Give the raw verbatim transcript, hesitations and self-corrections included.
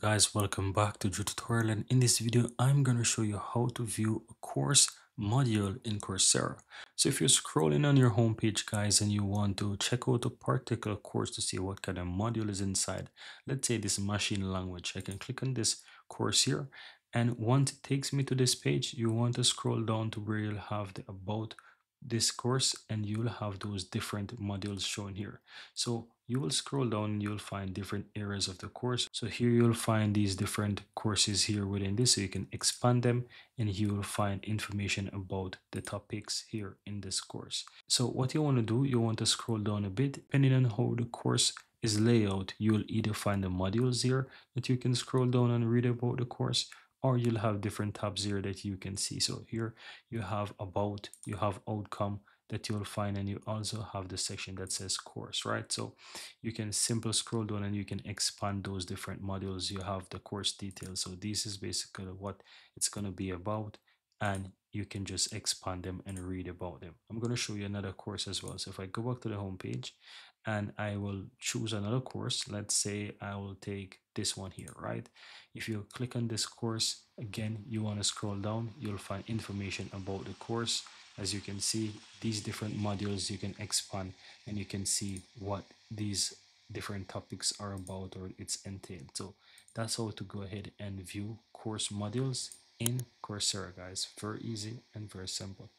Guys, welcome back to the tutorial, and in this video I'm going to show you how to view a course module in Coursera. So if you're scrolling on your homepage, guys, and you want to check out a particular course to see what kind of module is inside, let's say this machine language, I can click on this course here, and once it takes me to this page, you want to scroll down to where you'll have the about this course, and you'll have those different modules shown here. So you will scroll down and you'll find different areas of the course. So here you'll find these different courses here within this, so you can expand them, and you will find information about the topics here in this course. So what you want to do, you want to scroll down a bit. Depending on how the course is laid out, you'll either find the modules here that you can scroll down and read about the course, or you'll have different tabs here that you can see. So here you have about, you have outcome that you'll find, and you also have the section that says course, right? So you can simply scroll down and you can expand those different modules. You have the course details, so this is basically what it's going to be about, and you can just expand them and read about them. I'm going to show you another course as well. So if I go back to the home page and I will choose another course, let's say I will take this one here, right? If you click on this course again, you want to scroll down, you'll find information about the course. As you can see, these different modules you can expand, and you can see what these different topics are about or it's entailed. So that's how to go ahead and view course modules in Coursera, guys. Very easy and very simple.